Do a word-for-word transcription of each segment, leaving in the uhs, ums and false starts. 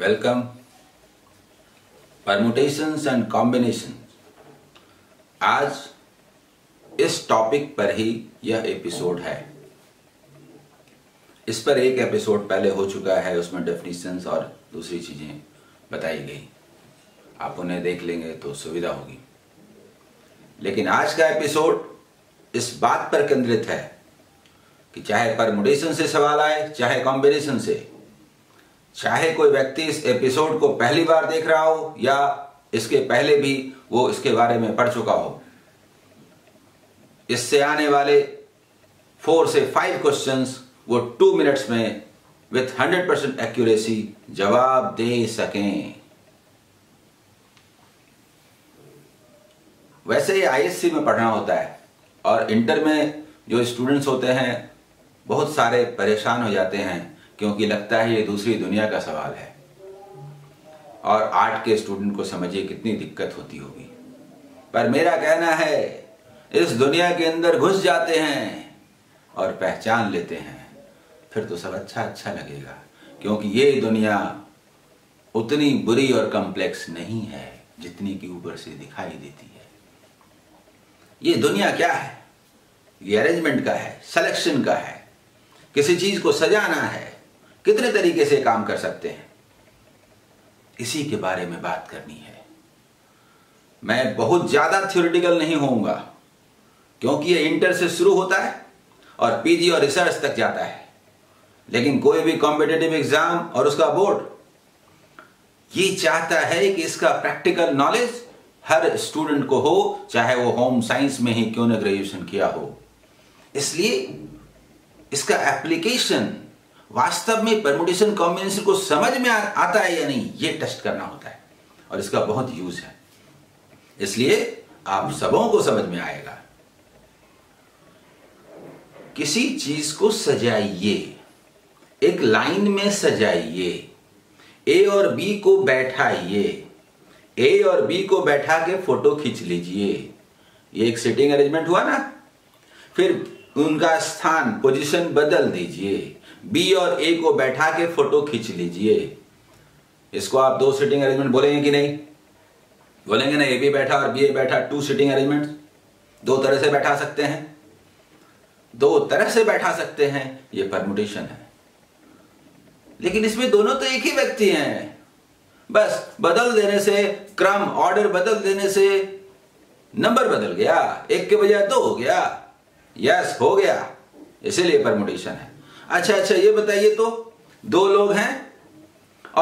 Welcome. Permutations and combination, आज इस topic पर ही यह एपिसोड है। इस पर एक एपिसोड पहले हो चुका है, उसमें डेफिनेशंस और दूसरी चीजें बताई गई, आप उन्हें देख लेंगे तो सुविधा होगी। लेकिन आज का एपिसोड इस बात पर केंद्रित है कि चाहे परम्यूटेशन से सवाल आए, चाहे कॉम्बिनेशन से, चाहे कोई व्यक्ति इस एपिसोड को पहली बार देख रहा हो या इसके पहले भी वो इसके बारे में पढ़ चुका हो, इससे आने वाले फोर से फाइव क्वेश्चंस वो टू मिनट्स में विथ हंड्रेड परसेंट एक्यूरेसी जवाब दे सकें। वैसे ही आईएससी में पढ़ना होता है और इंटर में जो स्टूडेंट्स होते हैं बहुत सारे परेशान हो जाते हैं, क्योंकि लगता है ये दूसरी दुनिया का सवाल है और आर्ट के स्टूडेंट को समझिए कितनी दिक्कत होती होगी। पर मेरा कहना है, इस दुनिया के अंदर घुस जाते हैं और पहचान लेते हैं, फिर तो सब अच्छा अच्छा लगेगा, क्योंकि ये दुनिया उतनी बुरी और कॉम्प्लेक्स नहीं है जितनी कि ऊपर से दिखाई देती है। ये दुनिया क्या है? ये अरेंजमेंट का है, सिलेक्शन का है, किसी चीज को सजाना है, कितने तरीके से काम कर सकते हैं, इसी के बारे में बात करनी है। मैं बहुत ज्यादा थ्योरेटिकल नहीं होऊंगा, क्योंकि ये इंटर से शुरू होता है और पीजी और रिसर्च तक जाता है। लेकिन कोई भी कॉम्पिटेटिव एग्जाम और उसका बोर्ड ये चाहता है कि इसका प्रैक्टिकल नॉलेज हर स्टूडेंट को हो, चाहे वो होम साइंस में ही क्यों न ग्रेजुएशन किया हो। इसलिए इसका एप्लीकेशन वास्तव में परम्यूटेशन कॉम्बिनेशन को समझ में आ, आता है या नहीं, ये टेस्ट करना होता है और इसका बहुत यूज है। इसलिए आप सबों को समझ में आएगा। किसी चीज को सजाइए, एक लाइन में सजाइए, ए और बी को बैठाइए, ए और बी को बैठा के फोटो खींच लीजिए, ये एक सिटिंग अरेंजमेंट हुआ ना। फिर उनका स्थान पोजीशन बदल दीजिए, बी और ए को बैठा के फोटो खींच लीजिए। इसको आप दो सिटिंग अरेंजमेंट बोलेंगे कि नहीं? बोलेंगे ना, ए भी बैठा और बी ए बैठा, टू सिटिंग अरेंजमेंट। दो तरह से बैठा सकते हैं, दो तरह से बैठा सकते हैं, ये परम्यूटेशन है। लेकिन इसमें दोनों तो एक ही व्यक्ति हैं, बस बदल देने से, क्रम ऑर्डर बदल देने से नंबर बदल गया, एक के बजाय दो हो गया। यस yes, हो गया, इसीलिए परम्यूटेशन है। अच्छा अच्छा ये बताइए, तो दो लोग हैं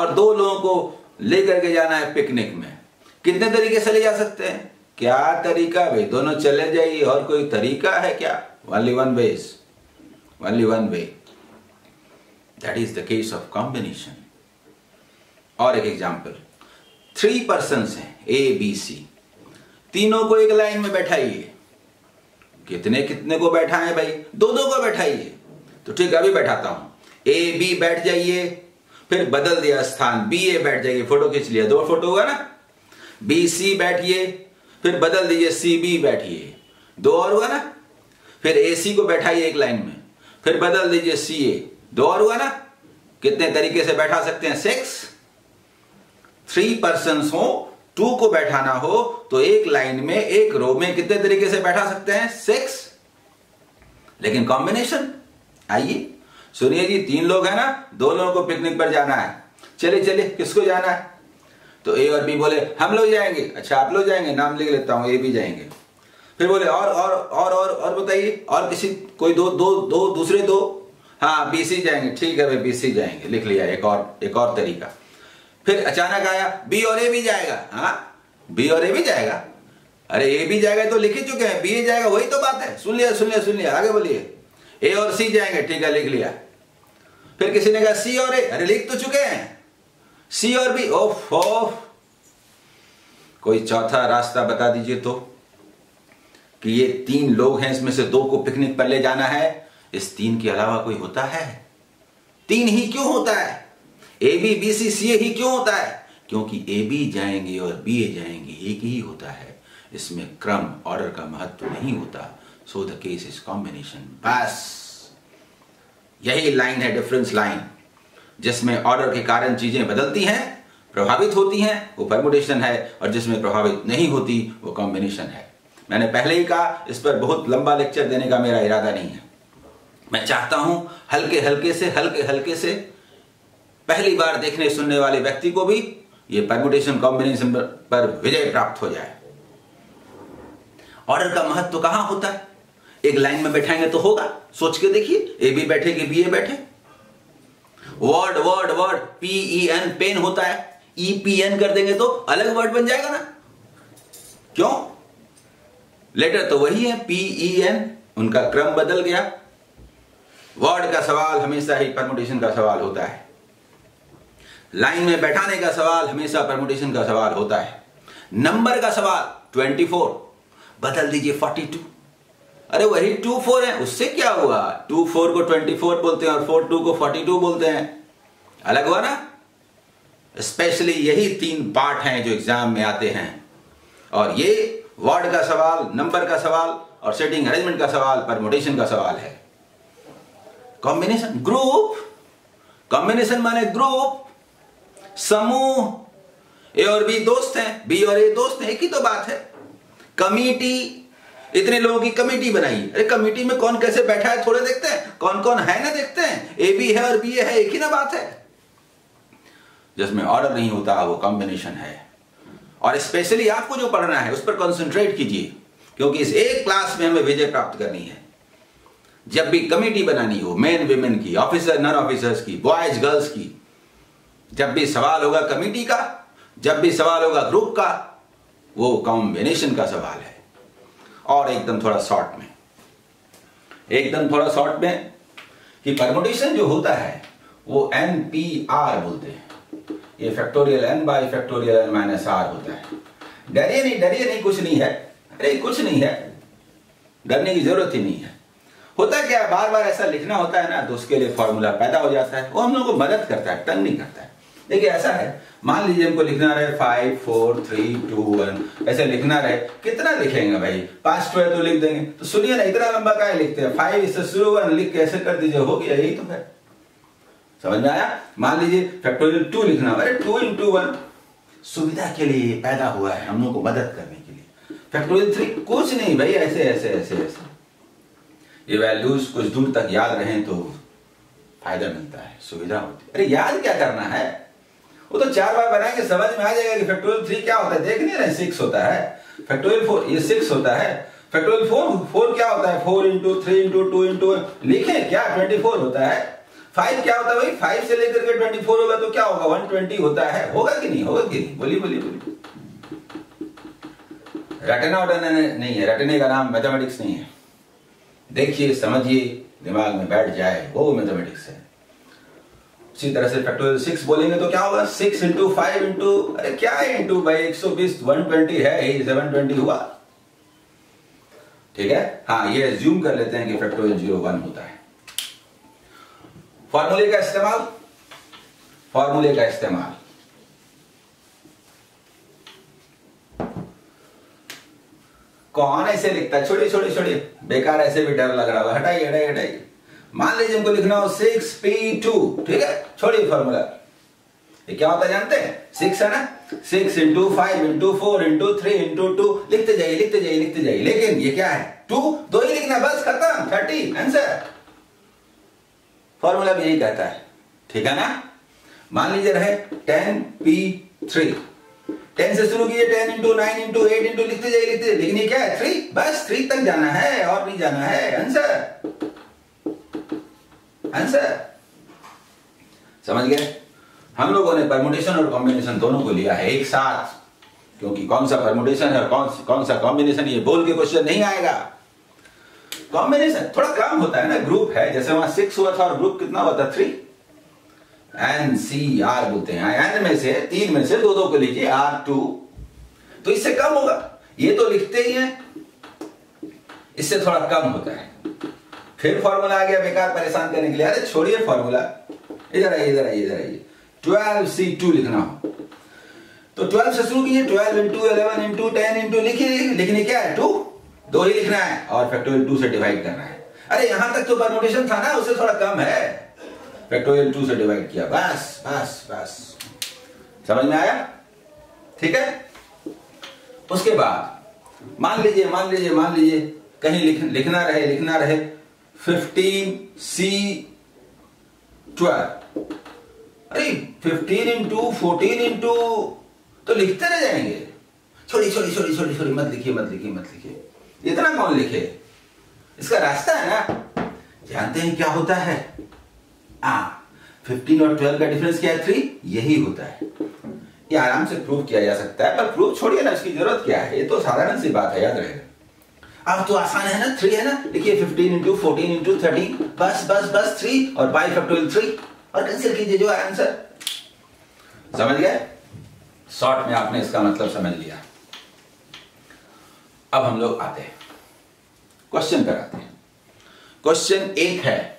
और दो लोगों को लेकर के जाना है पिकनिक में, कितने तरीके से ले जा सकते हैं? क्या तरीका भाई, दोनों चले जाइए, और कोई तरीका है क्या? Only one way, only one way, that is the case of combination. और एक एग्जाम्पल, थ्री पर्सन्स हैं ए बी सी, तीनों को एक लाइन में बैठाइए। कितने कितने को बैठाएं भाई? दो दो को बैठाइए। तो ठीक, अभी बैठाता हूं, ए बी बैठ जाइए, फिर बदल दिया स्थान, बी ए बैठ जाइए, फोटो खींच लिया, दो फोटो हुआ ना। बी सी बैठिए, फिर बदल दीजिए, सी बी बैठिए, दो और हुआ ना। फिर ए सी को बैठाइए एक लाइन में, फिर बदल दीजिए, सी ए, दो और हुआ ना। कितने तरीके से बैठा सकते हैं? सिक्स। थ्री पर्सन्स हो, टू को बैठाना हो तो एक लाइन में, एक रो में कितने तरीके से बैठा सकते हैं? सिक्स। लेकिन कॉम्बिनेशन, आइए सुनिए जी, तीन लोग हैं ना, दो लोगों को पिकनिक पर जाना है, चले चले, किसको जाना है? तो ए और बी बोले हम लोग जाएंगे। अच्छा आप लोग जाएंगे, नाम लिख लेता हूं, ए बी जाएंगे। फिर बोले और और और और और बताइए, और किसी कोई दो दो दो दूसरे दो, हाँ बी सी जाएंगे, ठीक है भाई बी सी जाएंगे, लिख लिया, एक और एक और तरीका। फिर अचानक आया बी और ए भी जाएगा, हाँ बी और ए भी जाएगा, अरे ए भी जाएगा तो लिख ही चुके हैं, बी ए जाएगा, वही तो बात है, सुन लिया सुन लिया सुन लिया, आगे बोलिए। ए और सी जाएंगे, ठीक है लिख लिया। फिर किसी ने कहा सी और ए, अरे लिख तो चुके हैं, सी और बी, ओफ ओफ, कोई चौथा रास्ता बता दीजिए तो, कि ये तीन लोग हैं, इसमें से दो को पिकनिक पर ले जाना है, इस तीन के अलावा कोई होता है? तीन ही क्यों होता है? ए बी बी सी सी ए ही क्यों होता है? क्योंकि ए बी जाएंगे और बी ए जाएंगे, एक ही होता है, इसमें क्रम ऑर्डर का महत्व नहीं होता। So the case is combination. बस यही लाइन है, डिफरेंस लाइन। जिसमें ऑर्डर के कारण चीजें बदलती हैं, प्रभावित होती हैं, वो परमुटेशन है, और जिसमें प्रभावित नहीं होती वो कॉम्बिनेशन है। मैंने पहले ही कहा इस पर बहुत लंबा लेक्चर देने का मेरा इरादा नहीं है। मैं चाहता हूं हल्के हल्के से हल्के हल्के से पहली बार देखने सुनने वाले व्यक्ति को भी ये परमुटेशन कॉम्बिनेशन पर विजय प्राप्त हो जाए। ऑर्डर का महत्व तो कहां होता है? एक लाइन में बैठाएंगे तो होगा, सोच के देखिए, ए बी बैठे कि बी ए बैठे। Word word word P E N pen होता है, ई पी एन कर देंगे तो अलग वर्ड बन जाएगा ना, क्यों? लेटर तो वही है, पी ई एन, उनका क्रम बदल गया। वर्ड का सवाल हमेशा ही परमुटेशन का सवाल होता है। लाइन में बैठाने का सवाल हमेशा परमुटेशन का सवाल होता है। नंबर का सवाल चौबीस बदल दीजिए बयालीस, अरे वही चौबीस है, उससे क्या हुआ? चौबीस को चौबीस बोलते हैं और बयालीस को बयालीस बोलते हैं, अलग हुआ ना। स्पेशली यही तीन पार्ट हैं जो एग्जाम में आते हैं, और ये वर्ड का सवाल, नंबर का सवाल और सेटिंग अरेंजमेंट का सवाल परमुटेशन का सवाल है। कॉम्बिनेशन ग्रुप, कॉम्बिनेशन माने ग्रुप, समूह। ए और बी दोस्त हैं, बी और ए दोस्त हैं, एक ही तो बात है। कमिटी, इतने लोगों की कमिटी बनाई, अरे कमिटी में कौन कैसे बैठा है थोड़े देखते हैं, कौन कौन है ना देखते हैं, ए बी है और बी ए है, एक ही ना बात है। जिसमें ऑर्डर नहीं होता वो कॉम्बिनेशन है। और स्पेशली आपको जो पढ़ना है उस पर कॉन्सेंट्रेट कीजिए, क्योंकि इस एक क्लास में हमें विजय प्राप्त करनी है। जब भी कमिटी बनानी हो, मेन विमेन की, ऑफिसर नॉन ऑफिसर्स की, बॉयज गर्ल्स की, जब भी सवाल होगा कमिटी का, जब भी सवाल होगा ग्रुप का, वो कॉम्बिनेशन का सवाल है। और एकदम थोड़ा शॉर्ट में एकदम थोड़ा शॉर्ट में कि परमुटेशन जो होता है वो एन पी आर बोलते हैं। ये factorial n by factorial n minus r होता है। डरिए नहीं, डरिए नहीं, कुछ नहीं है, अरे कुछ नहीं है, डरने की जरूरत ही नहीं है। होता क्या है, बार बार ऐसा लिखना होता है ना, तो उसके लिए फॉर्मूला पैदा हो जाता है, वो हम लोगों को मदद करता है, तंग नहीं करता है। देखिए ऐसा है, मान लीजिए हमको लिखना रहे five four three two one, ऐसे लिखना रहे, कितना लिखेंगे भाई? पांच टू है तो लिख देंगे, तो सुनिए ना, इतना लंबा काहे लिखते हैं, फाइव इससे शुरू वन लिख के ऐसे कर दीजिए, हो गया, यही तो है। समझ में आया? मान लीजिए फैक्टोरियल टू लिखना, अरे टू इंटू वन, सुविधा के लिए पैदा हुआ है हम लोग को मदद करने के लिए। फैक्टोरियल थ्री कुछ नहीं भाई, ऐसे ऐसे ऐसे ऐसे, ये वैल्यूज कुछ दूर तक याद रहें तो फायदा मिलता है, सुविधा होती है। अरे याद क्या करना है, वो तो चार बार बनाएंगे, समझ में आ जाएगा कि फैक्टोरियल थ्री क्या होता है, देख नहीं रहे, सिक्स होता है। फैक्टोरियल फोर, ये सिक्स होता है। फैक्टोरियल फोर, फोर क्या होता है? Four into three into two into लिखे क्या, ट्वेंटी फोर होता है। फाइव क्या होता है भाई? फाइव से लेकर के ट्वेंटी फोर होगा तो क्या होगा? वन ट्वेंटी होता है, होगा कि नहीं, होगा कि नहीं, बोलिए बोलिए बोलिए। रटना उटना नहीं है, रटने का नाम मैथमेटिक्स नहीं है। देखिए, समझिए, दिमाग में बैठ जाए, वो मैथमेटिक्स है। उसी तरह से फैक्टोरियल सिक्स बोलेंगे तो क्या होगा? सिक्स इंटू फाइव इंटू, अरे क्या है इंटू भाई, एक सौ बीस, वन ट्वेंटी है ही, सेवन ट्वेंटी हुआ, ठीक है। हाँ, ये अज्यूम कर लेते हैं कि फैक्टोरियल जीरो वन होता है। फॉर्मूले का इस्तेमाल, फॉर्मूले का इस्तेमाल कौन ऐसे लिखता है? छोड़िए छोड़िए छोड़िए, बेकार, ऐसे भी डर लग रहा है, हटाइए हटाइए हटाइए। मान लीजिए हमको लिखना हो सिक्स पी टू, ठीक है, छोड़िए फॉर्मूला, ये क्या होता है जानते हैं? सिक्स है ना, six into five into four into three into two, लिखते जाइए लिखते जाइए लिखते जाइए, लेकिन ये क्या है? टू, दो ही लिखना, बस खत्म, थर्टी आंसर। फॉर्मूला भी यही कहता है, ठीक है ना। मान लीजिए रहे टेन पी थ्री, टेन से शुरू कीजिए, ten into nine into eight into लिखते जाइए लिखते जाइए, लेकिन ये क्या है? थ्री, बस थ्री तक जाना है और नहीं जाना है, आंसर आंसर। समझ गए? हम लोगों ने परमुटेशन और कॉम्बिनेशन दोनों को लिया है एक साथ, क्योंकि कौन सा परमुटेशन है और कौन कौन सा कॉम्बिनेशन, ये बोल के क्वेश्चन नहीं आएगा। कॉम्बिनेशन थोड़ा काम होता है ना, ग्रुप है, जैसे वहां सिक्स हुआ था और ग्रुप कितना हुआ था? थ्री। एन सी आर बोलते हैं, एन में से तीन में से दो दो को लीजिए, आर टू, तो इससे कम होगा, ये तो लिखते ही हैं, इससे थोड़ा कम होता है। फिर फॉर्मूला आ गया बेकार परेशान करने के लिए, अरे छोड़िए फॉर्मूला, इधर आइए इधर आइए इधर आइए। ट्वेल्व सी टू लिखना हो तो ट्वेल्व से शुरू कीजिए, twelve into eleven into ten into लिखिए, लिखने क्या है? टू, दो ही लिखना है और फैक्टोरियल टू से डिवाइड करना है। अरे यहां तक तो परमुटेशन था ना, उससे थोड़ा कम है, फैक्टोरियल टू से डिवाइड किया, बस बस बस, समझ में आया? ठीक है। उसके बाद मान लीजिए मान लीजिए मान लीजिए कहीं लिख, लिखना रहे लिखना रहे फिफ्टीन सी ट्वेल्व, अरे फिफ्टीन इंटू फोर्टीन इंटू तो लिखते रह जाएंगे। छोड़ी छोड़ी छोड़ी छोड़ी छोड़ी मत लिखिए मत लिखिए मत लिखिए, इतना कौन लिखे, इसका रास्ता है ना। जानते हैं क्या होता है? आ, फिफ्टीन और ट्वेल्व का डिफरेंस क्या है? थ्री। यही होता है, ये आराम से प्रूव किया जा सकता है, पर प्रूव छोड़िए ना, इसकी जरूरत क्या है, ये तो साधारण सी बात है, याद रहेगा। अब तो आसान है ना, थ्री है ना, देखिए fifteen into fourteen into thirteen, बस बस बस थ्री और बाई फैक्टोरियल थ्री और कैंसिल कीजिए जो आंसर। समझ गए? शॉर्ट में आपने इसका मतलब समझ लिया। अब हम लोग आते हैं क्वेश्चन पर आते हैं। क्वेश्चन एक है,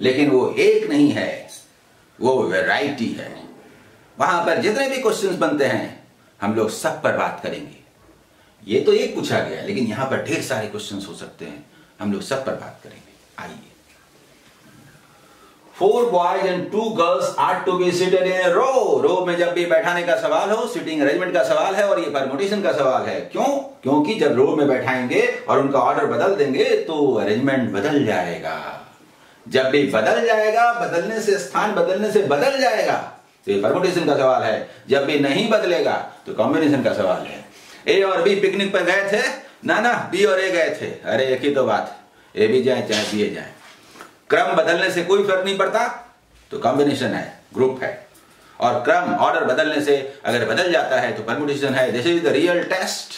लेकिन वो एक नहीं है, वो वैरायटी है। वहां पर जितने भी क्वेश्चंस बनते हैं हम लोग सब पर बात करेंगे। ये तो एक पूछा गया, लेकिन यहां पर ढेर सारे क्वेश्चंस हो सकते हैं, हम लोग सब पर बात करेंगे। आइए। Four boys and two girls are to be seated in row. Row में जब भी बैठाने का सवाल हो, सीटिंग अरेंजमेंट का सवाल है और ये परमुटेशन का सवाल है। क्यों? क्योंकि जब रो में बैठाएंगे और उनका ऑर्डर बदल देंगे तो अरेंजमेंट बदल जाएगा। जब भी बदल जाएगा, बदलने से स्थान बदलने से बदल जाएगा, तो ये परमुटेशन का सवाल है। जब भी नहीं बदलेगा तो कॉम्बिनेशन का सवाल है। ए और बी पिकनिक पर गए थे, ना ना बी और ए गए थे, अरे एक ही तो बात, ए भी जाए चाहे बी ए जाए, क्रम बदलने से कोई फर्क नहीं पड़ता, तो कॉम्बिनेशन है, ग्रुप है। और क्रम ऑर्डर बदलने से अगर बदल जाता है तो परमुटेशन है। This is the real test.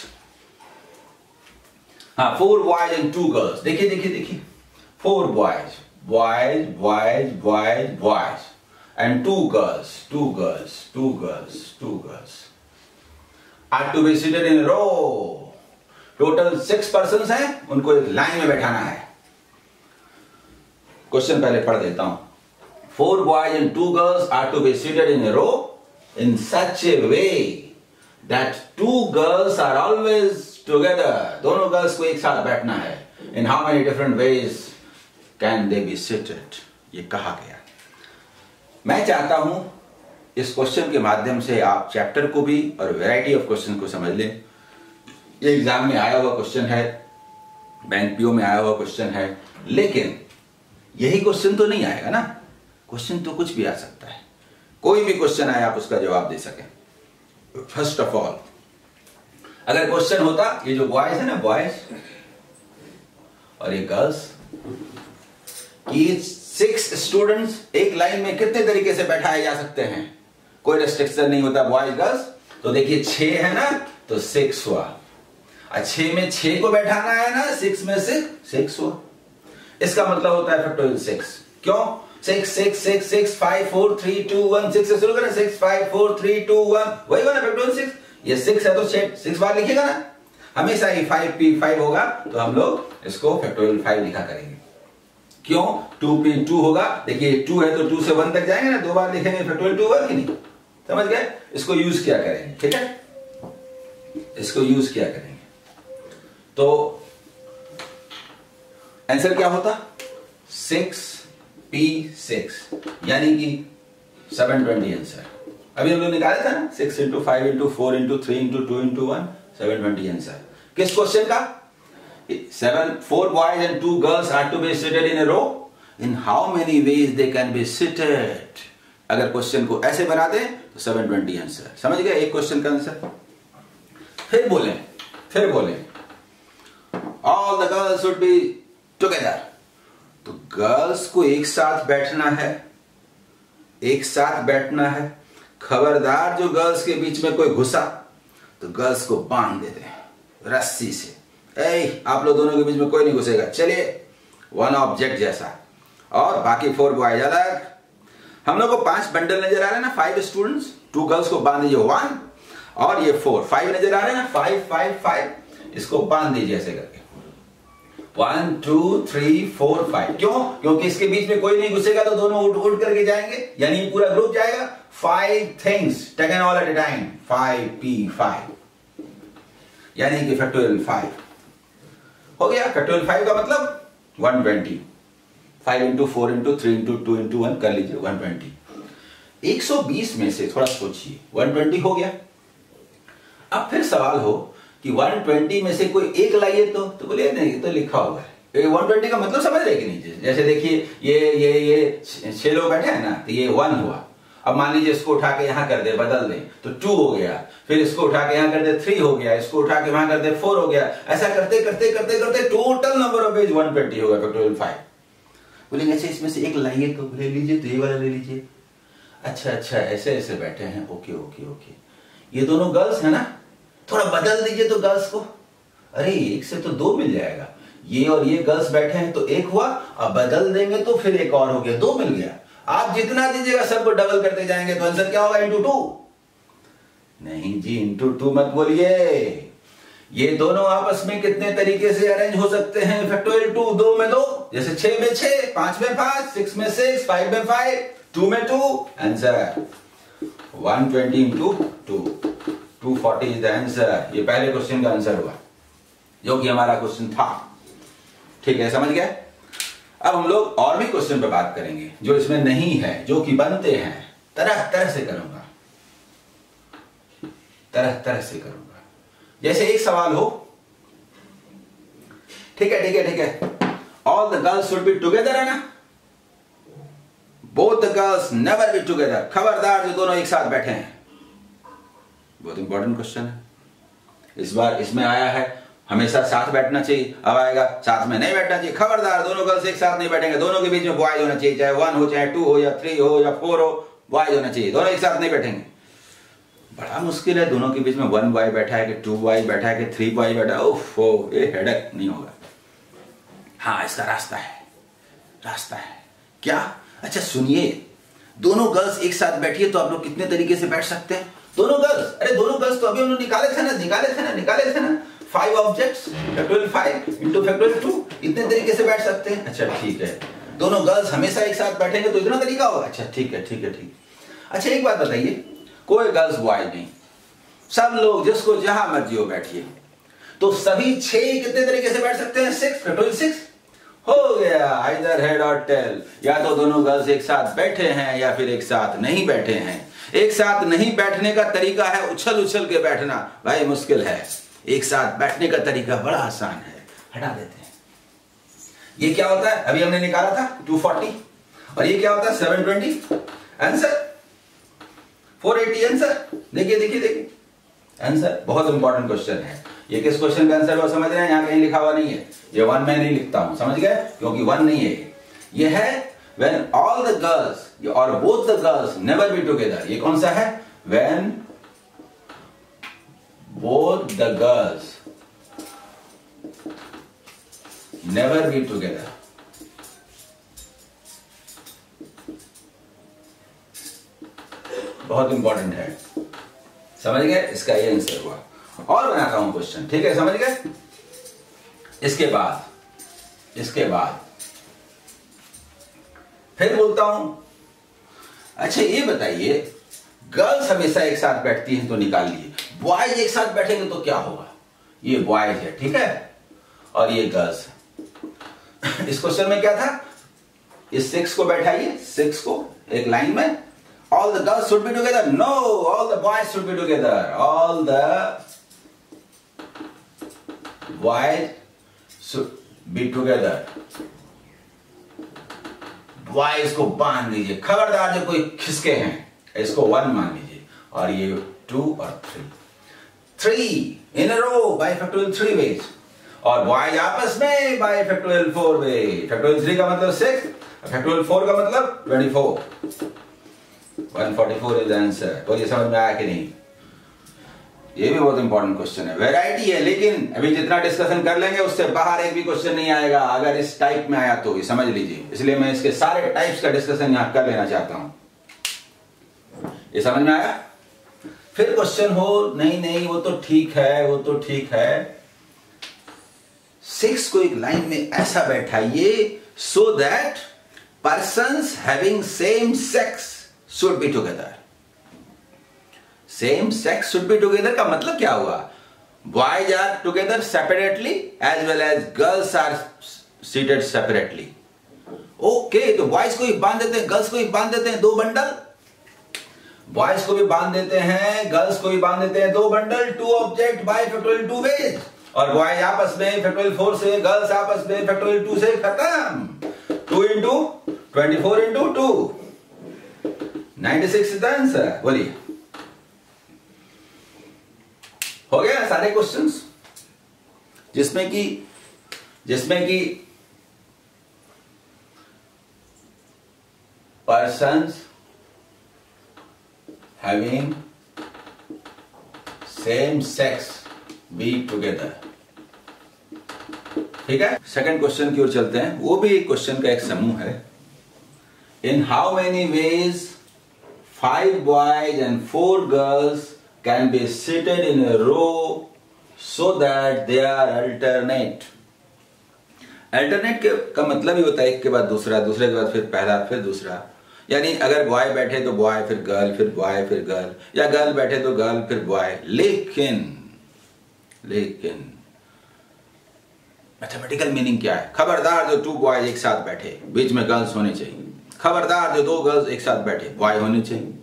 हाँ, four boys and two girls, देखिए देखिए देखिए, four boys boys boys boys boys and two girls two girls two girls two girls are to be seated in row. Total six persons हैं, उनको एक line में बैठाना है। क्वेश्चन पहले पढ़ देता हूं। Four boys and two girls are to be seated in row in such a way that two girls are always together. दोनों गर्ल्स को एक साथ बैठना है। In how many different ways can they be seated, ये कहा गया। मैं चाहता हूं इस क्वेश्चन के माध्यम से आप चैप्टर को भी और वैरायटी ऑफ क्वेश्चन को समझ लें। ये एग्जाम में आया हुआ क्वेश्चन है, बैंक पीओ में आया हुआ क्वेश्चन है, लेकिन यही क्वेश्चन तो नहीं आएगा ना। क्वेश्चन तो कुछ भी आ सकता है, कोई भी क्वेश्चन आए आप उसका जवाब दे सकें। फर्स्ट ऑफ ऑल, अगर क्वेश्चन होता ये जो बॉयज है ना, बॉयज और ये गर्ल्स, कि सिक्स स्टूडेंट्स एक लाइन में कितने तरीके से बैठाए जा सकते हैं, कोई रेस्ट्रिक्शन नहीं होता, बॉयज गर्ल्स। तो देखिए छह है ना, तो सिक्स हुआ, छह में छह को बैठाना है ना, सिक्स में सिक्स सिक्स हुआ। इसका मतलब होता है फैक्टोरियल सिक्स। क्यों? Six six six six five four three two one, six से शुरू करें, six five four three two one, वही बना फैक्टोरियल सिक्स। ये सिक्स है तो सिक्स बार लिखेगा ना, हमेशा ही फाइव पी फाइव होगा, तो हम लोग इसको फैक्टोरियल फाइव लिखा करेंगे। क्यों? टू पी टू होगा, देखिए टू है तो टू से वन तक जाएंगे ना, दो बार लिखेंगे फैक्टोरियल टू वन, कि नहीं? समझ गए? इसको यूज किया करेंगे, ठीक है, इसको यूज किया करेंगे। तो आंसर क्या होता? सिक्स पी सिक्स, यानी कि सेवन ट्वेंटी आंसर। अभी हम लोग निकाले थे ना, six into five into four into three into two into one, seven twenty answer. किस क्वेश्चन का? Seven four boys and two girls are to be seated in a row in how many ways they can be seated. अगर question को ऐसे बना दें तो seven twenty answer. समझ गए एक क्वेश्चन का आंसर। फिर बोले फिर बोले all the girls should be together. तो गर्ल्स को एक साथ बैठना है, एक साथ बैठना है। खबरदार जो गर्ल्स के बीच में कोई घुसा तो गर्ल्स को बांध देते हैं रस्सी से, ऐ आप लोग दोनों के बीच में कोई नहीं घुसेगा, चलिए, वन ऑब्जेक्ट जैसा। और बाकी फोर बॉयज अलग। हम लोग को पांच बंडल नजर आ रहे हैं ना, फाइव स्टूडेंट्स, टू गर्ल्स को बांध दीजिए वन, और ये फोर फाइव नजर आ रहे हैं ना, फाइव फाइव फाइव, इसको बांध दीजिए ऐसे करके, one two three four five. क्यों? क्योंकि इसके बीच में कोई नहीं घुसेगा तो दोनों उठ उठ करके जाएंगे, यानी पूरा ग्रुप जाएगा। Five things taken all at a time, five P five, यानी कि फैक्टोरियल फाइव हो गया। फैक्टोरियल फाइव का मतलब one twenty, five into four into three into two into one कर लीजिए वन ट्वेंटी। एक सौ बीस में से थोड़ा सोचिए, एक सौ बीस हो गया। अब फिर सवाल हो कि एक सौ बीस में से कोई एक लाइए तो तो बोले नहीं, तो लिखा होगा एक सौ बीस का मतलब समझ रहे कि नहीं। जैसे देखिए ये ये ये छह लोग बैठे हैं ना, तो ये वन हुआ। अब मान लीजिए इसको उठा के यहाँ कर दे, बदल दें तो टू हो गया, फिर इसको उठा के यहाँ कर दे थ्री हो गया, इसको उठा के वहां कर दे फोर हो गया। ऐसा करते करते करते करते टोटल नंबर ऑफ पेज एक सौ बीस होगा, टोटल फाइव। बोलेंगे अच्छा इसमें से एक लाइए तो ले लीजिए, तो ये वाला ले लीजिए। अच्छा अच्छा ऐसे ऐसे बैठे हैं, ओके ओके ओके। ये दोनों गर्ल्स है ना, थोड़ा बदल दीजिए तो गर्ल्स को, अरे एक से तो दो मिल जाएगा। ये और ये गर्ल्स बैठे हैं तो एक हुआ, अब बदल देंगे तो फिर एक और हो गया, दो मिल गया। आप जितना दीजिएगा सबको डबल करते जाएंगे तो आंसर क्या होगा, इंटू टू। नहीं जी इंटू टू मत बोलिए, ये दोनों आपस में कितने तरीके से अरेंज हो सकते हैं। फैक्टोरियल टू, दो में दो, जैसे छह में छह, पांच में पांच, सिक्स में सिक्स, फाइव में फाइव, टू में two. Answer one twenty into two, two forty is the answer. ये पहले क्वेश्चन का आंसर हुआ जो कि हमारा क्वेश्चन था। ठीक है, समझ गया। अब हम लोग और भी क्वेश्चन पे बात करेंगे जो इसमें नहीं है, जो कि बनते हैं। तरह तरह से करूंगा, तरह तरह से करूंगा। जैसे एक सवाल हो, ठीक है ठीक है ठीक है, all the girls should be together है ना, both the girls never be together. खबरदार जो दोनों एक साथ बैठे हैं। बहुत इंपॉर्टेंट क्वेश्चन है, इस बार इसमें आया है हमेशा साथ बैठना चाहिए, अब आएगा साथ में नहीं बैठना चाहिए। खबरदार दोनों गर्ल्स एक साथ नहीं बैठेंगे, दोनों के बीच में बॉयज होना चाहिए, चाहे वन हो चाहे टू हो या थ्री हो या फोर हो, बॉयज होना चाहिए। दोनों एक साथ नहीं बैठेंगे, बड़ा मुश्किल है। दोनों के बीच में वन बॉय बैठा है कि टू बॉय बैठा है कि थ्री बॉय बैठा है, ओफ हो, ये हेडेक नहीं होगा। हाँ इसका रास्ता है, रास्ता है क्या? अच्छा सुनिए, दोनों गर्ल्स एक साथ बैठिए तो आप लोग कितने तरीके से बैठ सकते हैं। दोनों गर्ल्स, अरे दोनों गर्ल्स तो अभी हम लोग निकाले थे ना निकाले थे ना निकाले थे ना five objects, factorial five into factorial two, इतने तरीके से बैठ सकते हैं। अच्छा ठीक है, दोनों गर्ल्स हमेशा एक साथ बैठेंगे तो इतना तरीका होगा। अच्छा ठीक है ठीक है ठीक है। अच्छा एक बात बताइए, कोई गर्ल्स बॉय नहीं, सब लोग जिसको जहां मर्जी हो बैठिए, तो सभी छह कितने तरीके से बैठ सकते हैं, सिक्स, फैक्टोरियल सिक्स हो गया। आइदर हेड और टेल, या तो दोनों गर्ल्स एक साथ बैठे हैं या फिर एक साथ नहीं बैठे हैं। एक साथ नहीं बैठने का तरीका है उछल उछल के बैठना, भाई मुश्किल है। एक साथ बैठने का तरीका बड़ा आसान है, हटा देते हैं। ये क्या होता है, अभी हमने निकाला था दो सौ चालीस, और ये क्या होता है सात सौ बीस। आंसर चार सौ अस्सी। आंसर देखिए देखिए देखिए, आंसर बहुत इंपॉर्टेंट क्वेश्चन है ये। किस क्वेश्चन का आंसर वो समझ रहे हैं, यहां कहीं लिखा हुआ नहीं है। ये वन मैं नहीं लिखता हूं, समझ गए, क्योंकि वन नहीं है। ये है when all the girls or both the girls never be together। ये कौन सा है, when both the girls never be together। बहुत इंपॉर्टेंट है, समझ गए, इसका ये आंसर हुआ। और बनाता हूं क्वेश्चन, ठीक है, समझ गए। इसके बाद इसके बाद फिर बोलता हूं, अच्छा ये बताइए, गर्ल्स हमेशा एक साथ बैठती हैं तो निकाल लिए, बॉयज एक साथ बैठेंगे तो क्या होगा। ये बॉयज है, ठीक है, और ये गर्ल्स है। इस क्वेश्चन में क्या था, इस सिक्स को बैठाइए, सिक्स को एक लाइन में, all the girls should be together, no all the boys should be together, all the boys should be together. Boys को बांध लीजिए, खबरदार जो कोई खिसके हैं, इसको वन मान लीजिए, और ये टू और three, three in row by factorial three ways, और बॉयज आपस में by factorial four ways. Factorial three का मतलब सिक्स, फैक्टोरियल फोर का मतलब twenty four, one forty four is answer. तो ये समझ में आया कि नहीं, ये भी बहुत इंपॉर्टेंट क्वेश्चन है। वैरायटी है लेकिन अभी जितना डिस्कशन कर लेंगे उससे बाहर एक भी क्वेश्चन नहीं आएगा, अगर इस टाइप में आया तो ये समझ लीजिए। इसलिए मैं इसके सारे टाइप्स का डिस्कशन यहां कर लेना चाहता हूं। ये समझ में आया। फिर क्वेश्चन हो, नहीं नहीं वो तो ठीक है वो तो ठीक है, सिक्स को एक लाइन में ऐसा बैठाइए, so that persons having same sex should be together. Same sex should be together का मतलब क्या हुआ, boys are together separately as well as girls are seated separately, okay, तो बॉयज को भी बांध देते हैं, गर्ल्स को भी बांध देते हैं दो बंडल, बॉयज को भी बांध देते हैं, गर्ल्स को भी बांध देते हैं दो bundle, two object by factorial two ways, और बॉयज आपस में फैक्टोरियल फोर से, गर्ल्स आपस में फैक्टोरियल टू से, खत्म। Two into twenty four into two ninety six is the answer. बोलिए हो गया सारे क्वेश्चंस, जिसमें कि जिसमें कि persons having same sex be together। ठीक है, सेकंड क्वेश्चन की ओर चलते हैं, वो भी एक क्वेश्चन का एक समूह है। In how many ways five boys and four girls can be seated in a row so that they are alternate। alternate के का मतलब ही होता है एक के बाद दूसरा, दूसरे के बाद फिर पहला, फिर दूसरा। यानी अगर बॉय बैठे तो बॉय फिर गर्ल, फिर बॉय फिर गर्ल, या गर्ल बैठे तो गर्ल फिर बॉय। लेकिन लेकिन मैथमेटिकल मीनिंग क्या है? खबरदार जो टू बॉयज एक साथ बैठे बीच में गर्ल्स होनी चाहिए, खबरदार जो दो गर्ल्स एक साथ बैठे बॉय होनी चाहिए,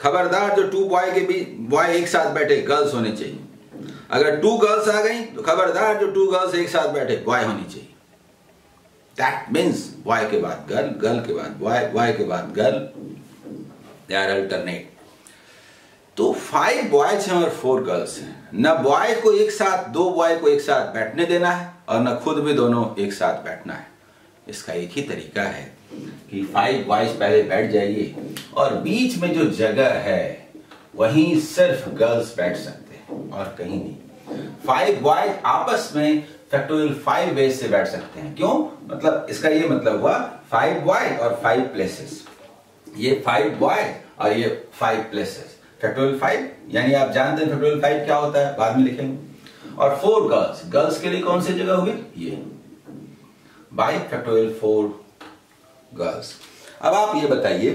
खबरदार जो टू बॉय के बीच बॉय एक साथ बैठे गर्ल्स होने चाहिए, अगर टू गर्ल्स आ गई तो खबरदार जो टू गर्ल्स एक साथ बैठे बॉय होनी चाहिए। दैट मीन्स बॉय के बाद गर्ल, गर्ल के बाद बॉय, बॉय के बाद गर्ल, दे आर अल्टरनेट। तो फाइव बॉयज हैं और फोर गर्ल्स हैं, न बॉय को एक साथ, दो बॉय को एक साथ बैठने देना है और न खुद भी दोनों एक साथ बैठना है। इसका एक ही तरीका है कि फाइव बॉयज पहले बैठ जाइए और बीच में जो जगह है वहीं सिर्फ गर्ल्स बैठ सकते हैं और कहीं नहीं। फाइव बॉयज आपस में फैक्टोरियल फाइव वेज से बैठ सकते हैं। क्यों? मतलब इसका ये मतलब हुआ फाइव बॉयज और फाइव प्लेसेस, ये फाइव बॉयज और ये फाइव प्लेसेस। फैक्टोरियल फाइव यानी आप जानते हैं फैक्टोरियल फाइव क्या होता है, बाद में लिखेंगे। और फोर गर्ल्स, गर्ल्स के लिए कौन सी जगह हुई? ये बाय फैक्टोरियल फोर गर्ल्स। अब आप ये बताइए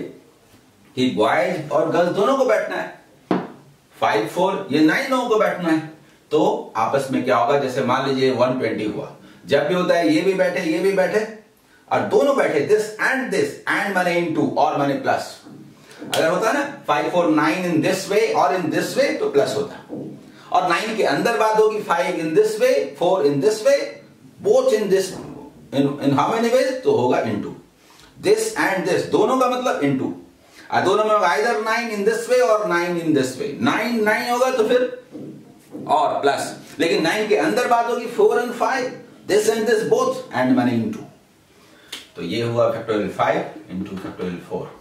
कि बॉयज और गर्ल्स दोनों को बैठना है, फाइव फोर ये नाइन लोगों को बैठना है, तो आपस में क्या होगा? जैसे मान लीजिए वन ट्वेंटी हुआ, जब भी होता है ये भी बैठे ये भी बैठे और दोनों बैठे, दिस एंड दिस, एंड माने इन टू और माने प्लस। अगर होता है ना five four nine in this way और इन दिस वे तो प्लस होता, और नाइन के अंदर बात होगी five in this way, four in this way, both in this in in how many ways तो होगा in two. This and this दोनों का मतलब इन टू, दोनों में either nine in this way और nine in this way, nine nine होगा तो फिर और प्लस, लेकिन नाइन के अंदर बात होगी four and five, this and this both and माने इन टू। तो ये हुआ factorial five into factorial four,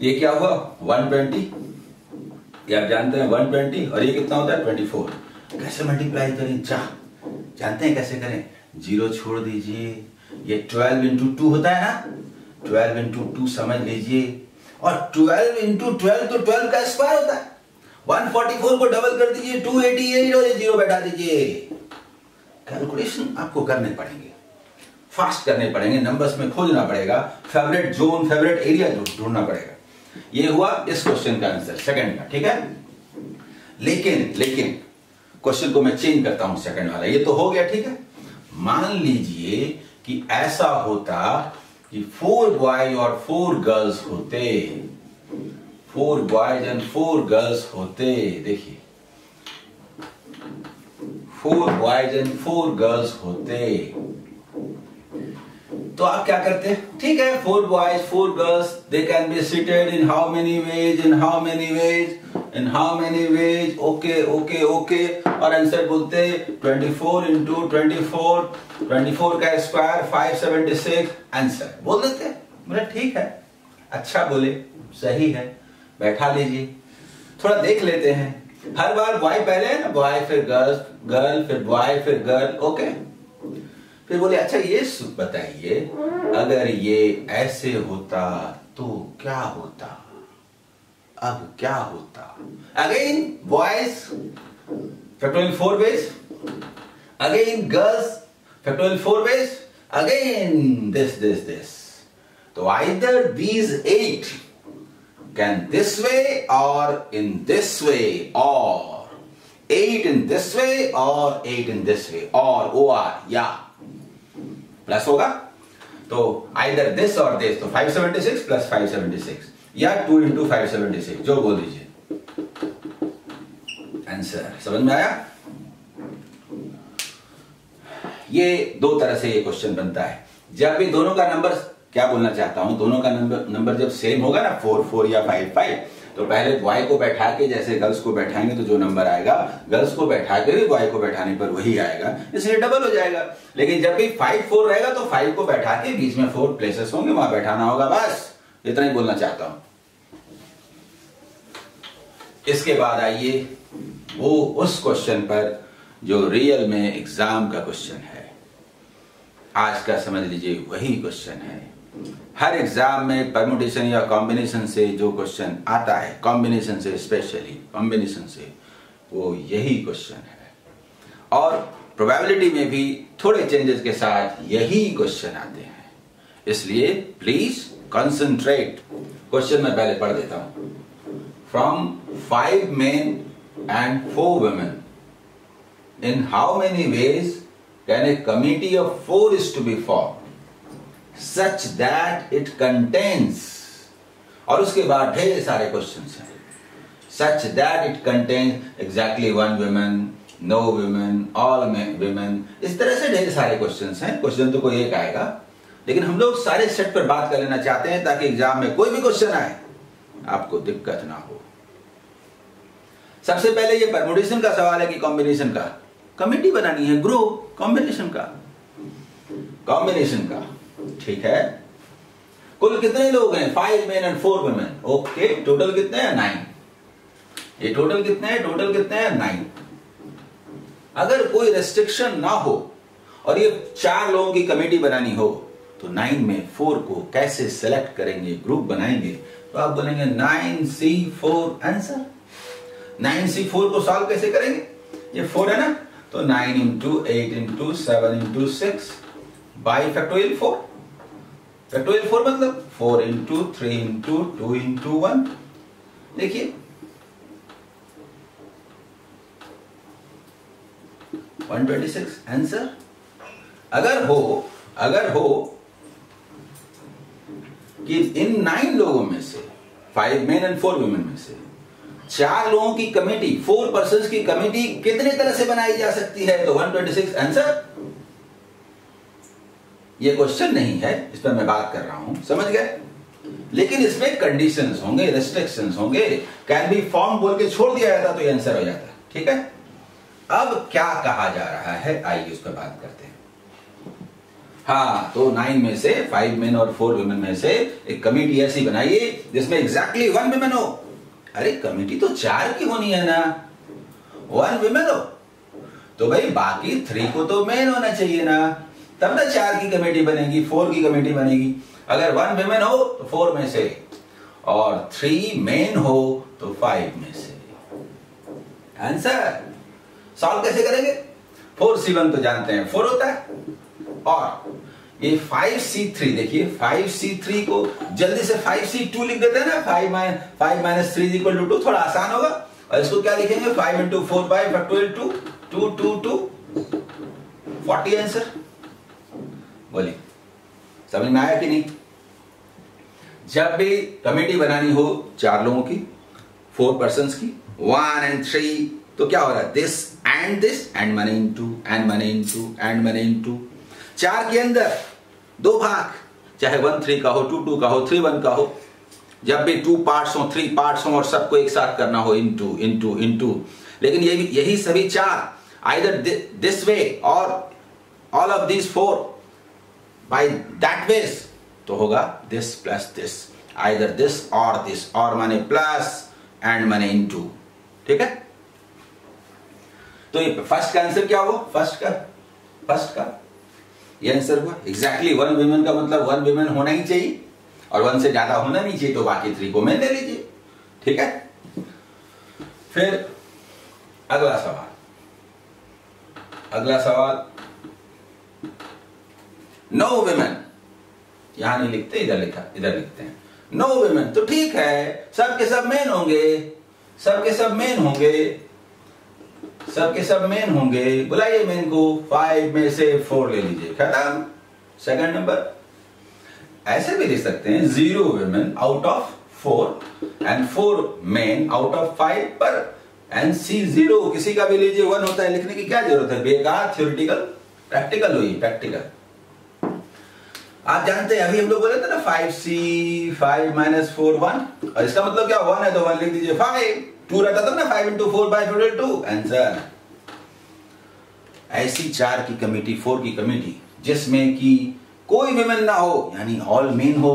ये क्या हुआ वन ट्वेंटी, ये आप जानते हैं वन ट्वेंटी, और ये कितना होता है ट्वेंटी फोर। कैसे मल्टीप्लाई करें? चाह जानते हैं कैसे करें, जीरो छोड़ दीजिए, ये ट्वेल्व इंटू टू होता है ना, ट्वेल्व इंटू टू समझ लीजिए, और ट्वेल्व इंटू ट्वेल्व तो ट्वेल्व का स्क्वायर होता है, वन फोर्टी फोर को डबल कर दीजिए टू एटी एट और ये जीरो बैठा दीजिए। कैलकुलेशन आपको करने पड़ेंगे, फास्ट करने पड़ेंगे, नंबर्स में खोजना पड़ेगा, फेवरेट जोन फेवरेट एरिया ढूंढना पड़ेगा। ये हुआ इस क्वेश्चन का आंसर सेकंड का, ठीक है। लेकिन लेकिन क्वेश्चन को मैं चेंज करता हूं, सेकंड वाला ये तो हो गया, ठीक है। मान लीजिए कि ऐसा होता कि फोर बॉय और फोर गर्ल्स होते, four boys and four girls होते, देखिए four boys and four girls होते, तो आप क्या करते? ठीक है, four boys four girls, they can be seated in how many ways, in how many ways, in how many ways, okay okay okay, और आंसर बोलते twenty four into twenty four, twenty four का square five seventy six, answer बोल देते। बोले ठीक है, अच्छा बोले, सही है, बैठा लीजिए, थोड़ा देख लेते हैं। हर बार बॉय पहले है ना, बॉय फिर गर्ल, गर्ल फिर बॉय फिर गर्ल, ओके। फिर बोले अच्छा ये बताइए अगर ये ऐसे होता तो क्या होता, अब क्या होता? Again boys factorial four ways, again girls factorial four ways, again this this this, तो either these eight can this way और इन दिस वे, और एट इन दिस वे और एट इन दिस वे, और O R या plus होगा। तो either this और this, तो five seventy six plus five seventy six या two into five seventy six, जो बोल दीजिए आंसर। समझ में आया? ये दो तरह से ये क्वेश्चन बनता है। जब भी दोनों का नंबर, क्या बोलना चाहता हूं, दोनों का नंबर नंबर जब सेम होगा ना, फोर फोर या फाइव फाइव, तो पहले बॉय को बैठा के, जैसे गर्ल्स को बैठाएंगे तो जो नंबर आएगा गर्ल्स को बैठा के भी बॉय को बैठाने पर वही आएगा, इसलिए डबल हो जाएगा। लेकिन जब भी फाइव फोर रहेगा तो फाइव को बैठा के बीच में फोर प्लेसेस होंगे, वहां बैठाना होगा। बस इतना ही बोलना चाहता हूं। इसके बाद आइए वो उस क्वेश्चन पर जो रियल में एग्जाम का क्वेश्चन है, आज का समझ लीजिए वही क्वेश्चन है। हर एग्जाम में परमुटेशन या कॉम्बिनेशन से जो क्वेश्चन आता है, कॉम्बिनेशन से, स्पेशली कॉम्बिनेशन से, वो यही क्वेश्चन है। और प्रोबेबिलिटी में भी थोड़े चेंजेस के साथ यही क्वेश्चन आते हैं, इसलिए प्लीज कंसंट्रेट। क्वेश्चन मैं पहले पढ़ देता हूं। From five men and four women in how many ways can a committee of four is to be formed such that it contains, और उसके बाद ढेर सारे क्वेश्चंस हैं, such that it contains exactly one woman, no women, all women, इस तरह से ढेर सारे क्वेश्चंस हैं। क्वेश्चन तो कोई एक आएगा, लेकिन हम लोग सारे सेट पर बात कर लेना चाहते हैं ताकि एग्जाम में कोई भी क्वेश्चन आए आपको दिक्कत ना हो। सबसे पहले ये परमुटेशन का सवाल है कि कॉम्बिनेशन का, कमेटी बनानी है, ग्रुप कॉम्बिनेशन का, कॉम्बिनेशन का, ठीक है। कुल कितने लोग हैं? Five men and four women, okay. Total कितने हैं? नाइन। ये टोटल कितने हैं? टोटल कितने हैं? नाइन। अगर कोई रेस्ट्रिक्शन ना हो और ये चार लोगों की कमेटी बनानी हो तो नाइन में फोर को कैसे सेलेक्ट करेंगे, ग्रुप बनाएंगे? तो आप बोलेंगे nine C four answer. Nine C four को सॉल्व कैसे करेंगे? ये फोर है ना, तो nine into eight into seven into six by factorial four. Factorial four मतलब four into three into two into one. देखिए वन ट्वेंटी सिक्स आंसर। अगर हो, अगर हो कि इन नाइन लोगों में से, five men and four women में से, चार लोगों की कमेटी, फोर पर्सन की कमेटी कितने तरह से बनाई जा सकती है, तो वन ट्वेंटी सिक्स आंसर। ये क्वेश्चन नहीं है, इस पर मैं बात कर रहा हूं, समझ गए? लेकिन इसमें कंडीशंस होंगे, रेस्ट्रिक्शंस होंगे। कैन बी फॉर्म बोल के छोड़ दिया जाता तो ये आंसर हो जाता, ठीक है। अब क्या कहा जा रहा है, आइए उस पर बात करते हैं। हाँ, तो नाइन में से फाइव मेन और फोर वुमेन में से एक कमेटी ऐसी बनाइए जिसमें एग्जैक्टली वन वुमेन हो। अरे कमेटी तो चार की होनी है ना, वन विमेन हो तो भाई बाकी थ्री को तो मेन होना चाहिए ना, तब ना चार की कमेटी बनेगी, फोर की कमेटी बनेगी। अगर वन विमेन हो तो फोर में से, और थ्री मेन हो तो फाइव में से। आंसर सॉल्व कैसे करेंगे? फोर सी वन तो जानते हैं, फोर होता है, और ये फाइव सी थ्री, देखिए फाइव सी थ्री को जल्दी से फाइव सी टू लिख देते हैं ना, five five minus three equal to two, थोड़ा आसान होगा। और इसको क्या लिखेंगे? Five into four by factorial two, two two two forty answer. बोलिए समझ में आया कि नहीं? जब भी कमेटी बनानी हो चार लोगों की, फोर पर्सन की, वन एंड थ्री, तो क्या हो रहा है? दिस एंड दिस, एंड मने इन टू, एंड मने इन टू, एंड मने इन टू। चार के अंदर दो भाग, चाहे वन थ्री का हो, टू टू का हो, थ्री वन का हो, जब भी टू पार्ट्स हो, थ्री पार्ट्स हो और सबको एक साथ करना हो, इनटू इनटू इनटू। लेकिन ये यही सभी चार आइदर दिस वे और all of this four by that ways, तो होगा this plus this, either this और दिस, और माने प्लस एंड माने इनटू, ठीक है। तो ये फर्स्ट का आंसर क्या हो? फर्स्ट का फर्स्ट का ये आंसर हुआ एग्जैक्टली वन विमेन का मतलब वन विमेन होना ही चाहिए, और वन से ज्यादा होना नहीं चाहिए, तो बाकी थ्री को मैं ले लीजिए, ठीक है। फिर अगला सवाल, अगला सवाल नो विमेन, यहां नहीं लिखते, इधर लिखा, इधर लिखते हैं नो विमेन, तो ठीक है, सबके सब मेन होंगे, सबके सब मेन होंगे, सबके सब मेन होंगे। बुलाइए मेन को, फाइव में से फोर ले लीजिए, खत्म। सेकंड नंबर, ऐसे भी लिख सकते हैं zero women out of four and four men out of five पर एंड सी जीरो, किसी का भी लीजिए वन होता है, लिखने की क्या जरूरत है, बेकार थ्योरेटिकल प्रैक्टिकल हुई प्रैक्टिकल। आप जानते हैं अभी हम लोग बोले थे ना five C five minus four one, और इसका मतलब क्या वन है तो वन लिख दीजिए, फाइव टू रहता था ना five into four by total two answer. ऐसी चार की कमेटी फोर की कमेटी जिसमें कि कोई विमेन ना हो यानी ऑल मेन हो,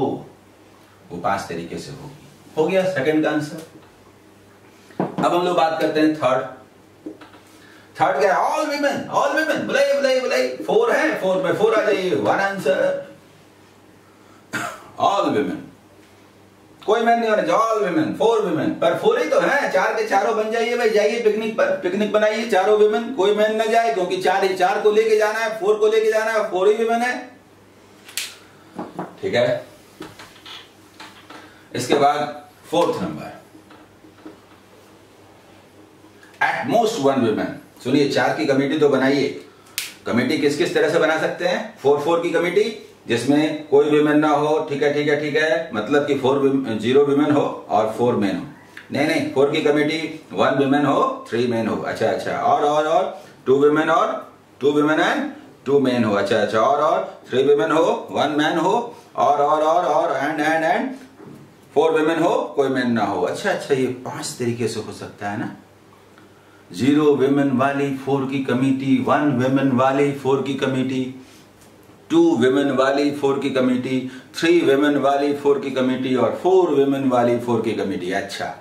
वो पांच तरीके से होगी। हो गया सेकंड का आंसर। अब हम लोग बात करते हैं थर्ड। थर्ड क्या है, ऑल विमेन ऑल विमेन बुलाइए बुलाइए बुलाइए, फोर है फोर पे फोर आ जाइए, वन आंसर ऑल विमेन, कोई मैन नहीं होना चाहिए, ऑल विमेन फोर विमेन, पर फोर ही तो है, चार के चारों बन जाइए भाई, जाइए पिकनिक पर, पिकनिक बनाइए चारों विमेन, कोई मैन ना जाए क्योंकि चार ही, चार को लेके जाना है, फोर को लेके जाना है, फोर ही विमेन है, ठीक है। इसके बाद fourth number at most one women. सुनिए चार की कमेटी तो बनाइए, कमेटी किस किस तरह से बना सकते हैं, फोर फोर की कमेटी जिसमें कोई विमेन ना हो, ठीक है ठीक है ठीक है, मतलब कि फोर जीरो विमेन हो और फोर मेन हो, नहीं नहीं फोर की कमेटी वन विमेन हो थ्री मेन हो, अच्छा अच्छा और और और टू विमेन और two women and two men हो, अच्छा अच्छा और और थ्री विमेन हो वन मैन हो और और और और and and and four women हो कोई मैन ना हो, अच्छा अच्छा ये पांच तरीके से हो सकता है ना, जीरो विमेन वाली फोर की कमेटी, वन विमेन वाली फोर की कमेटी, टू विमेन वाली फोर की कमेटी, थ्री विमेन वाली फोर की कमेटी और फोर विमेन वाली फोर की कमेटी। अच्छा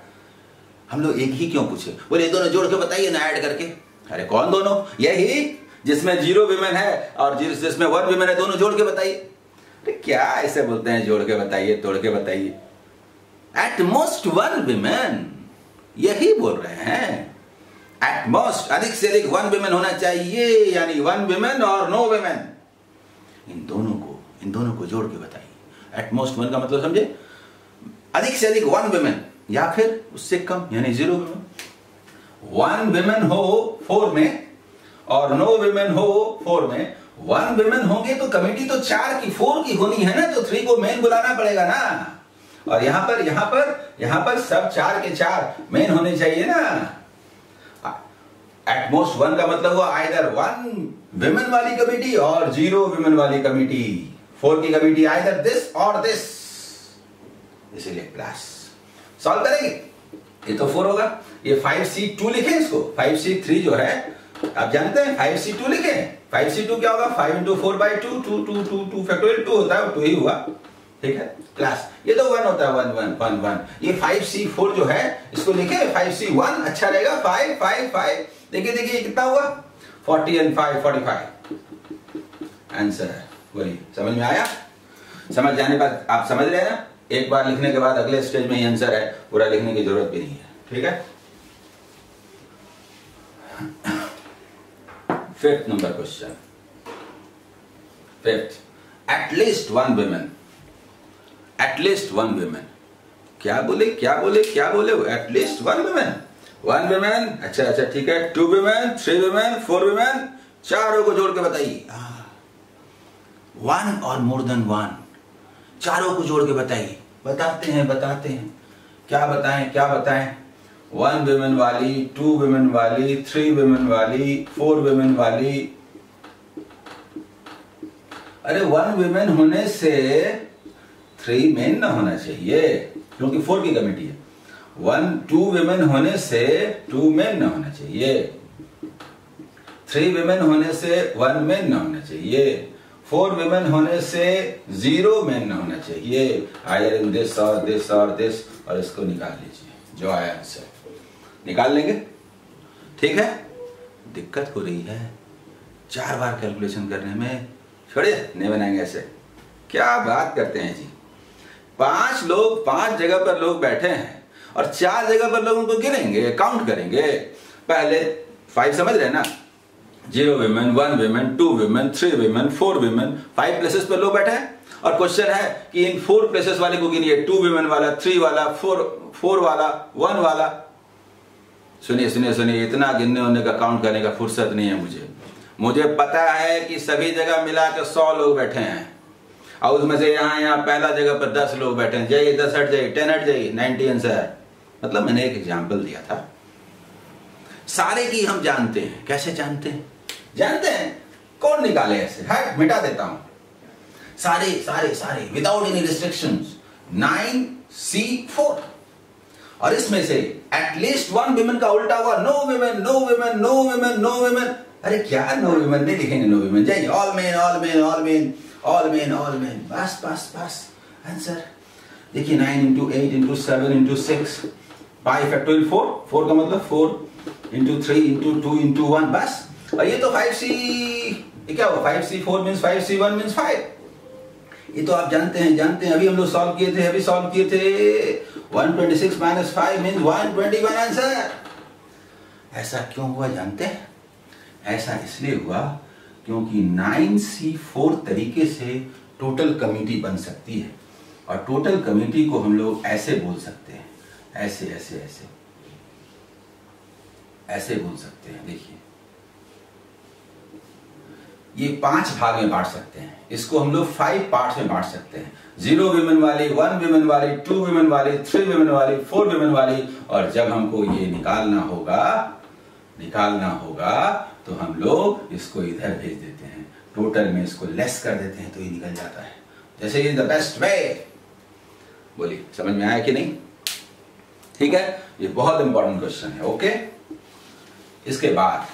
हम लोग एक ही क्यों पूछे, बोले दोनों जोड़ के बताइए ना ऐड करके, अरे कौन दोनों, यही जिसमें जीरो विमेन है और जिसमें वन विमेन है, दोनों जोड़ के बताइए, अरे क्या ऐसे बोलते हैं, जोड़ के बताइए तोड़ के बताइए, एट मोस्ट वन विमेन यही बोल रहे हैं, एट मोस्ट अधिक से अधिक वन विमेन होना चाहिए, यानी वन विमेन और नो विमेन, इन दोनों को इन दोनों को जोड़ के बताइए। एट मोस्ट वन का मतलब समझे अधिक से अधिक वन विमेन या फिर उससे कम यानी जीरो विमेन, वन विमेन हो फोर में और नो विमेन हो फोर में, वन विमेन होंगे तो कमेटी तो चार की फोर की होनी है ना, तो थ्री को मेन बुलाना पड़ेगा ना, और यहां पर यहां पर यहां पर सब चार के चार मेन होने चाहिए ना। एट मोस्ट वन का मतलब हुआ आइदर वन विमेन वाली कमेटी और जीरो विमेन वाली कमेटी, फोर की कमेटी आइदर दिस और दिस, इसीलिए प्लस। सॉल्व करेंगे, ये तो फोर होगा, ये फाइव सी टू लिखे, इसको फाइव सी थ्री जो है आप जानते हैं, फाइव सी टू लिखे, फाइव सी टू क्या होगा, five into four by two, two two two two factorial two होता है, टू ही हुआ, ठीक है प्लस, ये तो वन होता है, वन वन वन वन, ये फाइव सी फोर जो है इसको लिखे फाइव सी वन, अच्छा रहेगा फाइव फाइव फाइव, देखिए देखिए कितना हुआ forty and five forty five answer. बोलिए समझ में आया, समझ जाने बाद आप समझ रहे हैं ना, एक बार लिखने के बाद अगले स्टेज में ही आंसर है, पूरा लिखने की जरूरत भी नहीं है, ठीक है। Fifth number question, fifth at least one women, at least one women, क्या बोले क्या बोले क्या बोले, at least one women, one women, अच्छा अच्छा ठीक है, two women three women four women, चारों को जोड़ के बताइए, वन और मोर देन वन, चारों को जोड़ के बताइए, बताते हैं बताते हैं क्या बताएं क्या बताएं, वन विमेन वाली टू विमेन वाली थ्री विमेन वाली फोर विमेन वाली, अरे वन विमेन होने से थ्री मेन ना होना चाहिए क्योंकि फोर की कमेटी है, वन टू विमेन होने से टू मेन ना होना चाहिए, थ्री विमेन होने से वन मेन ना होना चाहिए, फोर विमेन होने से जीरो मेन ना होना चाहिए, आइदर इन दिस और दिस और दिस, और इसको निकाल लीजिए, जो आया आंसर निकाल लेंगे, ठीक है। दिक्कत हो रही है चार बार कैलकुलेशन करने में, छोड़िए नहीं बनाएंगे ऐसे, क्या बात करते हैं जी, पांच लोग पांच जगह पर लोग बैठे हैं और चार जगह पर लोगों को गिनेंगे काउंट करेंगे, पहले फाइव समझ रहे ना, zero women one women two women three women four women, five places पर लोग बैठे हैं और क्वेश्चन है कि इन फोर प्लेसेस वाले को गिनिए, टू विमेन वाला थ्री वाला फोर फोर वाला वन वाला, सुनिए सुनिए सुनिए इतना गिनने होने का काउंट करने का फुर्सत नहीं है मुझे, मुझे पता है कि सभी जगह मिलाकर सौ लोग बैठे हैं और उसमें से यहाँ यहाँ पहला जगह पर दस लोग बैठे हैं, जाइए दस हट जाइए, टेन हट जाइए, नाइनटी आंसर है। मतलब मैंने एक एग्जाम्पल दिया था। सारे की हम जानते हैं, कैसे जानते हैं जानते हैं कौन निकाले ऐसे, हट मिटा देता हूं सारे सारे सारे without any restrictions. Nine C four, और इसमें से एटलीस्ट वन विमेन का उल्टा हुआ, no women no women no women no women. अरे क्या नो विमेन, नहीं लिखेंगे नो विमेन, जाइए all men all men all men all men all men, बस बस बस आंसर। देखिए nine into eight into seven into six by factorial four, four का मतलब four into three into two into one, बस। और ये तो फाइव सी, ये क्या हुआ, five C four means five C one means five, ये तो आप जानते हैं जानते हैं अभी हम लोग सॉल्व किए थे अभी सॉल्व किए थे। One twenty six minus five means one twenty one answer. ऐसा क्यों हुआ जानते हैं? ऐसा इसलिए हुआ क्योंकि नाइन सी फोर तरीके से टोटल कमेटी बन सकती है, और टोटल कमेटी को हम लोग ऐसे बोल सकते हैं, ऐसे ऐसे ऐसे ऐसे बोल सकते हैं। देखिए ये पांच भाग में बांट सकते हैं, इसको हम लोग फाइव पार्ट्स में बांट सकते हैं। जीरो विमेन वाली, वन विमेन वाली, टू विमेन वाली, थ्री विमेन वाली, फोर विमेन वाली। और जब हमको ये निकालना होगा निकालना होगा तो हम लोग इसको इधर भेज देते हैं, टोटल में इसको लेस कर देते हैं तो ये निकल जाता है। जैसे ये द बेस्ट वे, बोलिए समझ में आया कि नहीं? ठीक है, ये बहुत इंपॉर्टेंट क्वेश्चन है। ओके, इसके बाद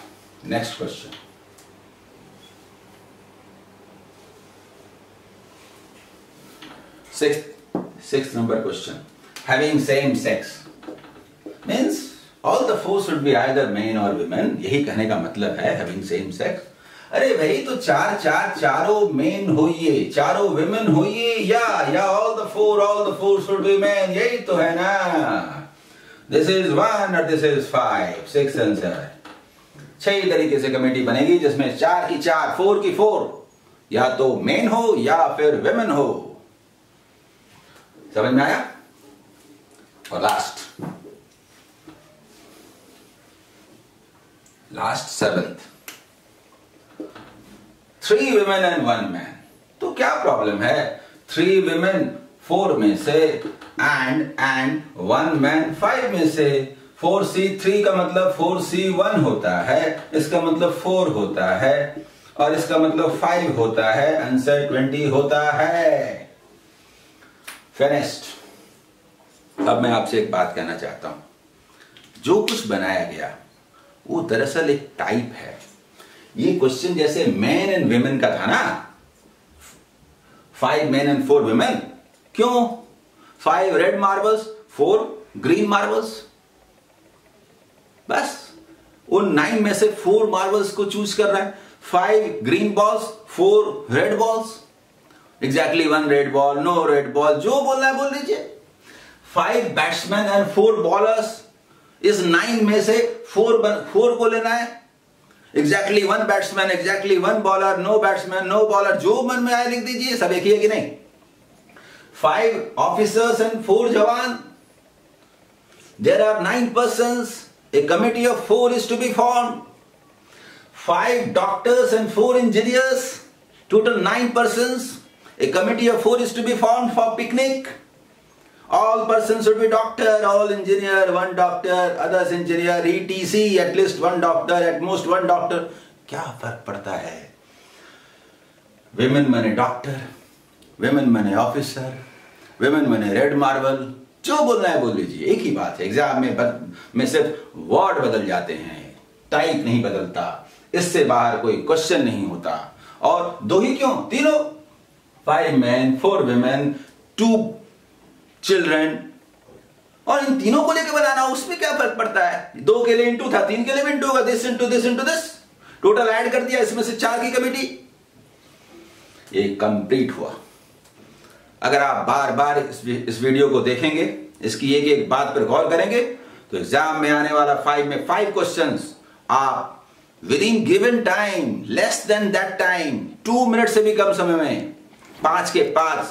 next question, Sixth, sixth number question. Having same sex means all the four should be either men or women. यही कहने का मतलब है having same sex. अरे भाई तो चार चार चारों मेन होइए, चारों विमेन होइए, या या all the four all the four should be men. यही तो है ना। This is one और this is five, six answer. छह तरीके से कमेटी बनेगी जिसमें चार की चार, फोर की फोर, या तो मेन हो या फिर विमेन हो। समझ में आया? और last last seventh, three women and one man. तो क्या प्रॉब्लम है? थ्री विमेन फोर में से and and one man five में से। फोर सी थ्री का मतलब फोर सी वन होता है, इसका मतलब फोर होता है, और इसका मतलब फाइव होता है, आंसर ट्वेंटी होता है। फिनिश्ड। अब मैं आपसे एक बात कहना चाहता हूं, जो कुछ बनाया गया वो दरअसल एक टाइप है। ये क्वेश्चन जैसे मैन एंड विमेन का था ना, five man and four women, क्यों? Five red marbles, four green marbles, बस। उन नाइन में से फोर मार्बल्स को चूज कर रहा है, five green balls, four red balls, exactly one red ball, no red ball, जो बोलना है बोल दीजिए। Five batsman and four bowlers, इस नाइन में से फोर फोर को लेना है, exactly one batsman, exactly one bowler, no batsman no bowler, जो मन में आए लिख दीजिए, सब एक ही है कि नहीं। फाइव ऑफिसर्स एंड फोर जवान, there are nine persons, a committee of four is to be form. Five doctors and four engineers, total nine persons, a committee of four is to be formed for picnic. All persons should be doctor, all engineer, one doctor, others engineer, etc. At least one doctor, at most one doctor. क्या फर्क पड़ता है? Women माने doctor, women माने officer, women माने red marble. जो बोलना है बोल लीजिए, एक ही बात है। एग्जाम में बद, में सिर्फ वर्ड बदल जाते हैं, टाइप नहीं बदलता, इससे बाहर कोई क्वेश्चन नहीं होता। और दो ही क्यों, तीनों, five man four women two children, और इन तीनों को लेकर बनाना, उसमें क्या फर्क पड़ता है? दो के लिए इंटू था, तीन के लिए भी इंटू होगा, this into this into this, total add कर दिया, इसमें से चार की कमेटी, ये कंप्लीट हुआ। अगर आप बार बार इस, इस वीडियो को देखेंगे, इसकी एक एक बात पर गौर करेंगे, तो एग्जाम में आने वाला फाइव में फाइव क्वेश्चन आप within given time, less than that time, two minute से भी कम समय में पांच के पांच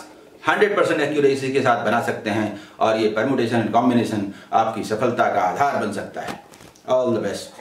हंड्रेड परसेंट एक्यूरेसी के साथ बना सकते हैं, और ये परम्यूटेशन एंड कॉम्बिनेशन आपकी सफलता का आधार बन सकता है। All the best.